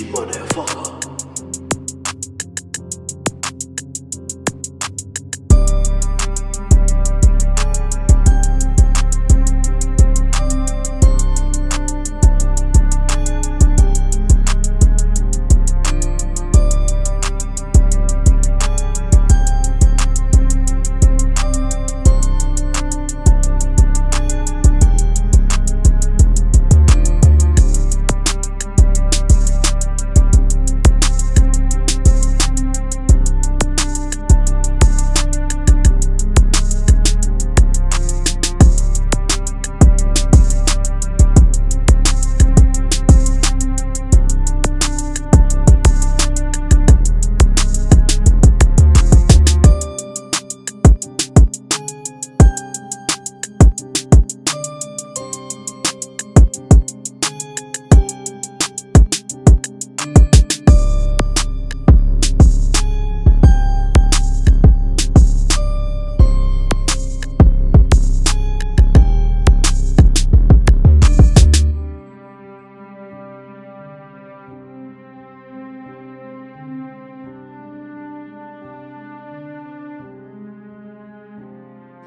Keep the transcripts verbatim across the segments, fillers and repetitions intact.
G, motherfucker.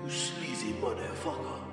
You sleazy motherfucker.